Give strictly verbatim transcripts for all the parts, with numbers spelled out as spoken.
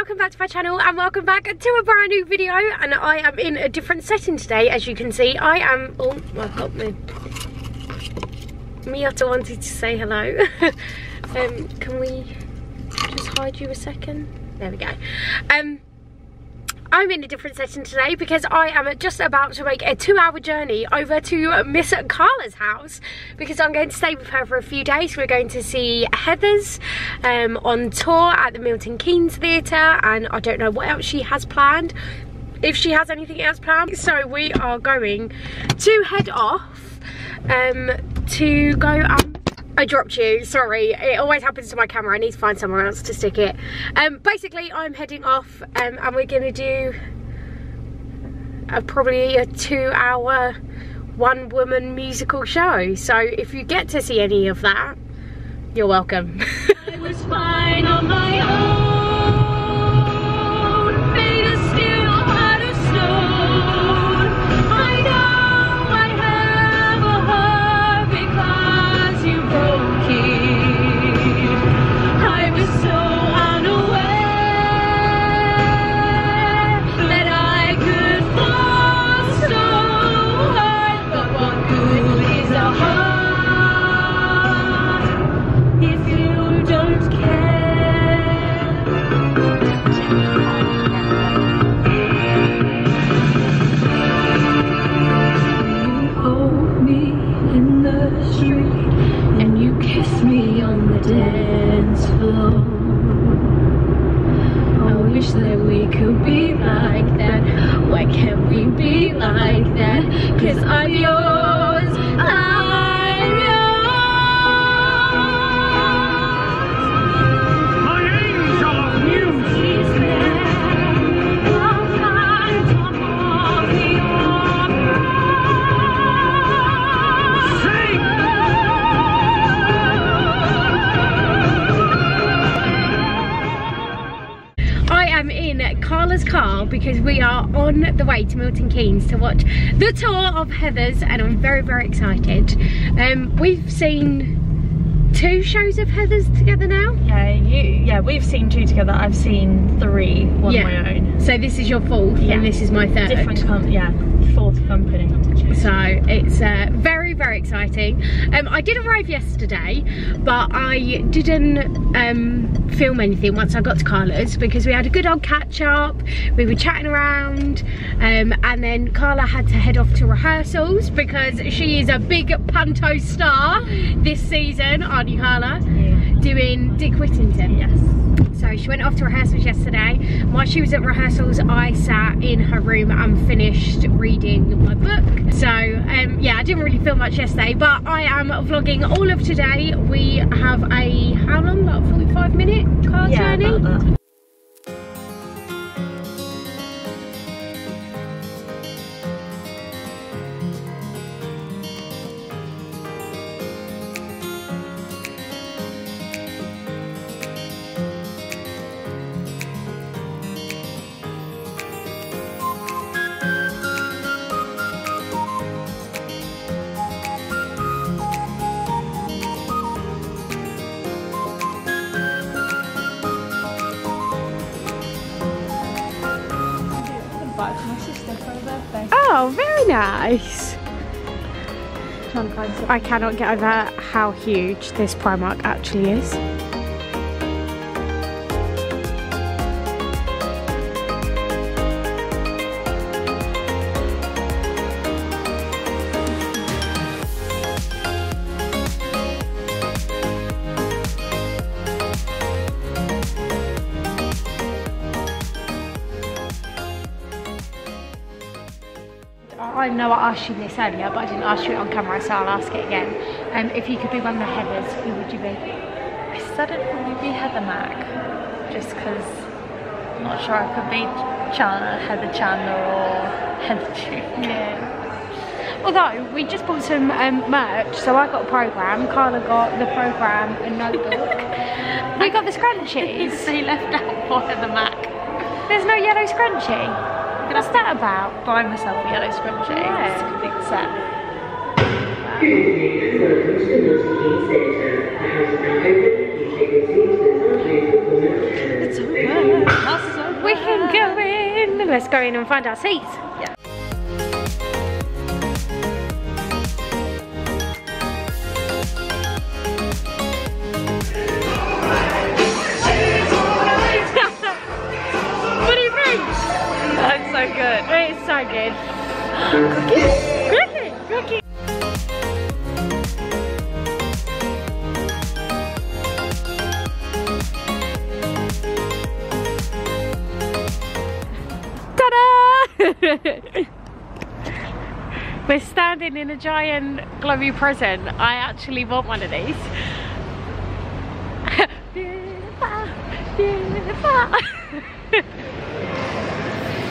welcome back to my channel and welcome back to a brand new video, and I am in a different setting today. As you can see, I am, oh my god, my Miyata wanted to say hello. Um, can we just hide you a second? There we go. Um, I'm in a different setting today because I am just about to make a two hour journey over to Miss Carla's house because I'm going to stay with her for a few days. We're going to see Heathers um, on tour at the Milton Keynes Theatre, and I don't know what else she has planned, if she has anything else planned. So we are going to head off um, to go and I dropped you, sorry, it always happens to my camera. I need to find somewhere else to stick it. Um, basically, I'm heading off um, and we're going to do a, probably a two hour one woman musical show. So if you get to see any of that, you're welcome. I was fine on my own. Because we are on the way to Milton Keynes to watch the tour of Heathers, and I'm very very excited. Um, we've seen two shows of Heathers together now. Yeah, you, yeah, we've seen two together. I've seen three on yeah. my own. So this is your fourth, yeah. and this is my third. Different, com yeah, fourth company. So it's uh, very very exciting. Um, I did arrive yesterday, but I didn't. Um, film anything once I got to Carla's because we had a good old catch up, we were chatting around, um, and then Carla had to head off to rehearsals because she is a big panto star this season, aren't you Carla? Yeah. Doing Dick Whittington. Yes. So she went off to rehearsals yesterday. While she was at rehearsals I sat in her room and finished reading my book. So um, yeah, I didn't really film much yesterday, but I am vlogging all of today. We have a, how long, like forty-five minutes? Car yeah, journey. About that. Oh, very nice. I cannot get over how huge this Primark actually is. I know I asked you this earlier, but I didn't ask you it on camera, so I'll ask it again. Um, if you could be one of the Heathers, who would you be? I said it'd probably be Heather Mac, just because I'm not sure I could be Chandler, Heather Chandler or Heather Duke. Yeah. Although, we just bought some um, merch, so I got a programme, Carla got the programme, a notebook. We got the scrunchies. They left out for Heather Mac. There's no yellow scrunchie. What's that about? Buy myself a yellow scrunchie. Yeah. It's a complete set. Wow. It's all right. let's go in and find our seats. Yeah. What do you think? That's so good. It's so good. Cookie, cookie, cookie. We're standing in a giant glowy present. I actually want one of these. Beautiful, beautiful.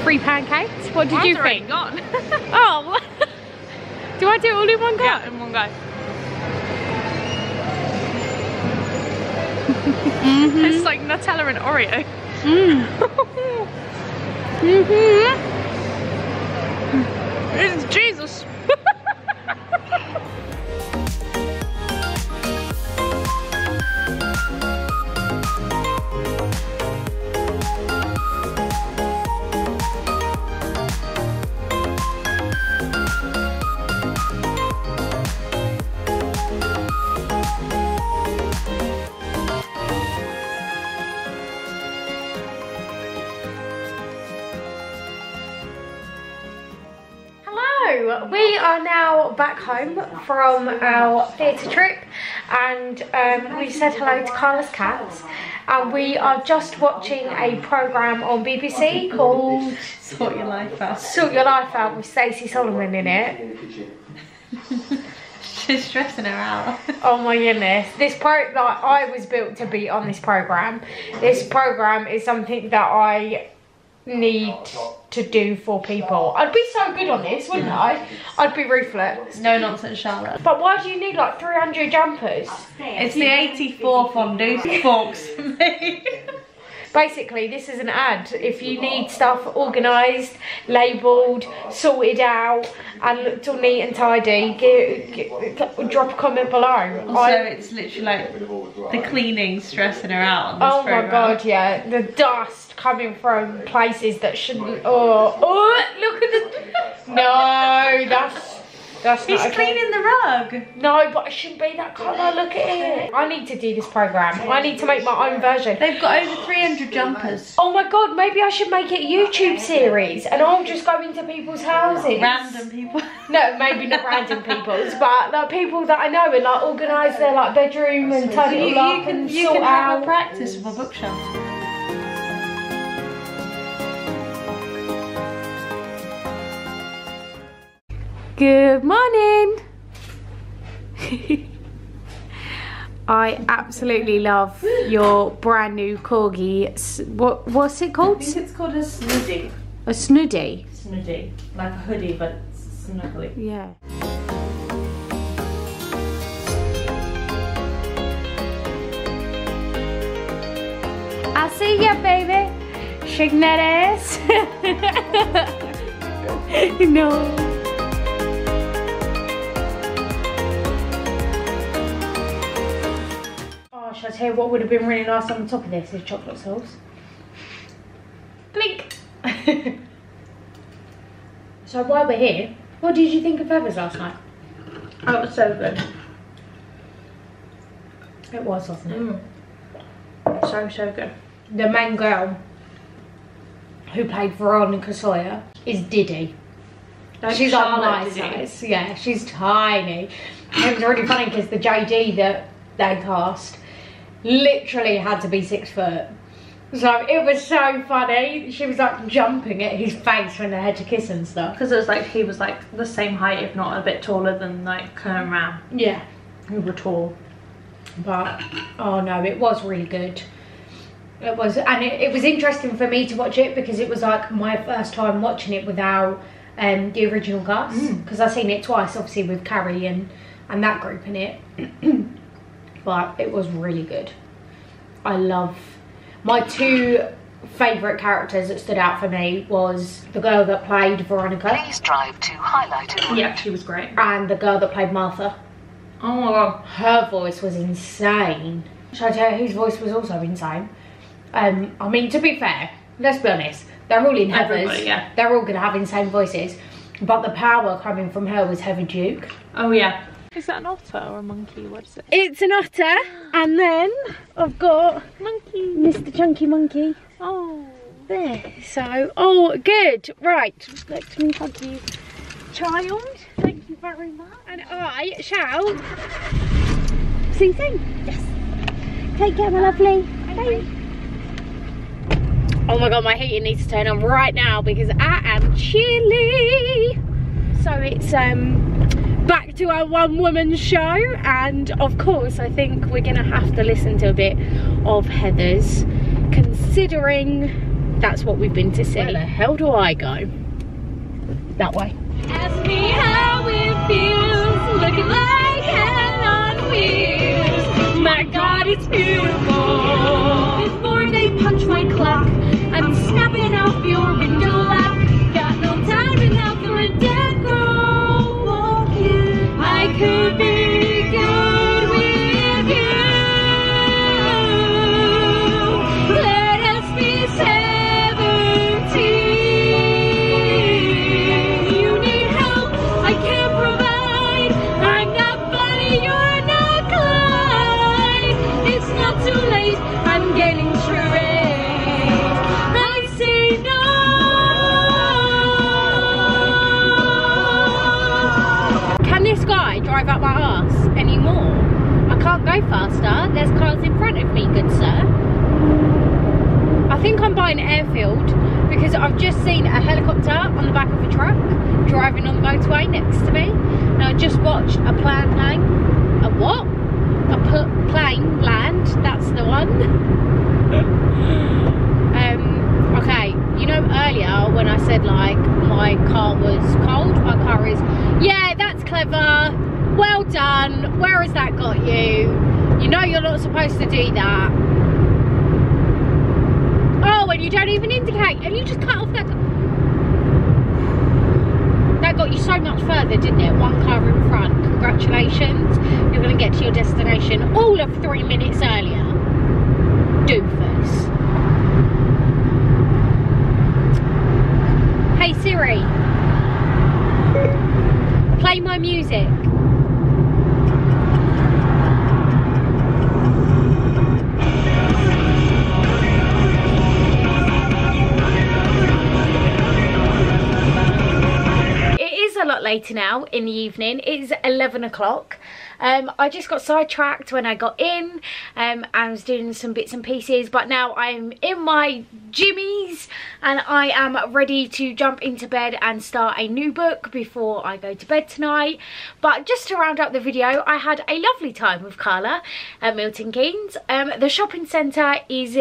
Free pancakes. What did you think? Gone. Oh, do I do it all in one go? Yeah, in one go. Mm-hmm. It's like Nutella and Oreo. Mm. Mm-hmm. It's Jesus. We are now back home from our theatre trip, and um, we said hello to Carla's cats, and we are just watching a programme on B B C called Sort Your Life Out. Sort Your Life Out with Stacey Solomon in it. She's stressing her out. Oh my goodness. This pro- like, I was built to be on this programme. This programme is something that I need to do for people. I'd be so good on this, wouldn't I? I'd be ruthless. No nonsense, Charlotte. But why do you need like three hundred jumpers? It's the eighty-four fondue forks for me. Basically, this is an ad. If you need stuff organised, labelled, sorted out, and looked all neat and tidy, get, get, drop a comment below. Also, I, it's literally like the cleaning stressing her out on this Oh program. My god, yeah. The dust coming from places that shouldn't. Oh, oh look at the. No, that's. That's He's okay. cleaning the rug. No, but it shouldn't be that colour. Look at it. I need to do this programme. I need to make my own version. They've got over three hundred jumpers. Oh my god, maybe I should make it a YouTube series and I'll just go into people's houses. Random people. No, maybe not random people's, but like people that I know and like organise their like bedroom and tidy it all up and sort out. You can have a practice with a bookshelf. Good morning. I absolutely love your brand new corgi. What what's it called? I think it's called a snoodie. A snoodie. Snoodie, like a hoodie but snuggly. Yeah. I see ya, baby. Shaking that ass. No. Shall I tell you what would have been really nice on the top of this is chocolate sauce. Blink! So while we're here, what did you think of Heather's last night? Oh, it was so good. It was, wasn't it? Mm. So, so good. The main girl who played Veronica Sawyer is Diddy. Like she's on my size. Yeah, she's tiny. It was really funny because the J D that they cast literally had to be six foot, so it was so funny. She was like jumping at his face when they had to kiss and stuff, because it was like he was like the same height, if not a bit taller than like Kieran. Round yeah, who were tall. But oh no, it was really good. It was, and it, it was interesting for me to watch it because it was like my first time watching it without um the original cast, because mm. I've seen it twice obviously with Carrie and and that group in it. But it was really good. I love, my two favourite characters that stood out for me was the girl that played Veronica. Please drive to highlighted. Yeah, she was great. And the girl that played Martha. Oh my god, her voice was insane. Shall I tell you whose voice was also insane? Um, I mean, to be fair, let's be honest, They're all in Heathers. Yeah. They're all going to have insane voices. But the power coming from her was Heather Duke. Oh, yeah. Is that an otter or a monkey? What is it? It's an otter. And then I've got... Monkey. Mister Chunky Monkey. Oh. There. So, oh, good. Right. Let me hug you, child. Thank you very much. And I shall... See you soon. Yes. Take care, my lovely. Bye. Oh my god, my heating needs to turn on right now because I am chilly. So it's um back to our one-woman show, and of course I think we're gonna have to listen to a bit of Heather's, considering that's what we've been to see. Where the hell do I go? That way. Ask me how it feels, looking like hell on wheels. My god, it's beautiful. Before they punch my clock, I'm snapping off your window lock. Got no time to help the redecro walking. I could be good with you. Let us be seventeen. You need help, I can't provide. I'm not funny, you're not Clyde. It's not too late, I'm getting true. Up my ass anymore. I can't go faster. There's cars in front of me, good sir. I think I'm by an airfield because I've just seen a helicopter on the back of a truck driving on the motorway next to me, and I just watched a plane land. A what? A pl plane land. That's the one. um. Okay. You know earlier when I said like my car was cold. My car is. Yeah, that's clever. Well done, where has that got you? You know you're not supposed to do that. Oh, and you don't even indicate, and you just cut off that. That got you so much further, didn't it? One car in front, congratulations. You're gonna get to your destination all of three minutes earlier. Doofus. Hey Siri, play my music. Later now in the evening. It's eleven o'clock. um I just got sidetracked when I got in, um and was doing some bits and pieces, but now I'm in my jimmies and I am ready to jump into bed and start a new book before I go to bed tonight. But just to round up the video, I had a lovely time with Carla at Milton Keynes. Um the shopping centre is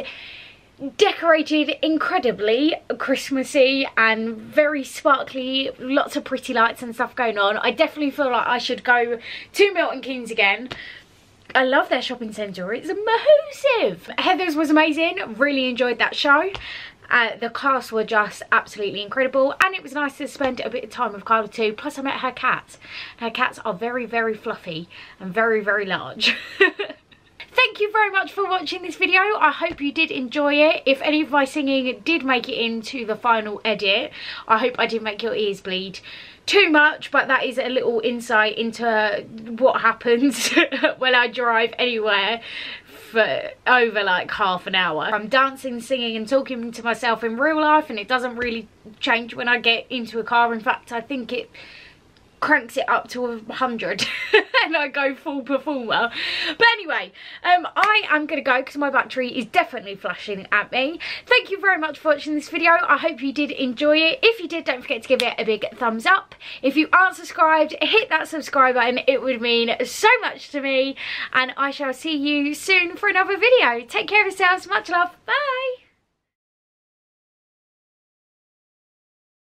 decorated incredibly Christmassy and very sparkly, lots of pretty lights and stuff going on. I definitely feel like I should go to Milton Keynes again. I love their shopping centre, it's massive. Heather's was amazing, really enjoyed that show. Uh, the cast were just absolutely incredible, and it was nice to spend a bit of time with Carla too. Plus I met her cats. Her cats are very, very fluffy and very, very large. Thank you very much for watching this video. I hope you did enjoy it. If any of my singing did make it into the final edit, I hope I didn't make your ears bleed too much, but that is a little insight into what happens when I drive anywhere for over like half an hour. I'm dancing, singing and talking to myself in real life, and it doesn't really change when I get into a car. In fact, I think it cranks it up to a hundred and I go full performer. But anyway, um I am gonna go because my battery is definitely flashing at me. Thank you very much for watching this video. I hope you did enjoy it. If you did, don't forget to give it a big thumbs up. If you aren't subscribed, hit that subscribe button, it would mean so much to me, and I shall see you soon for another video. Take care of yourselves, much love, bye.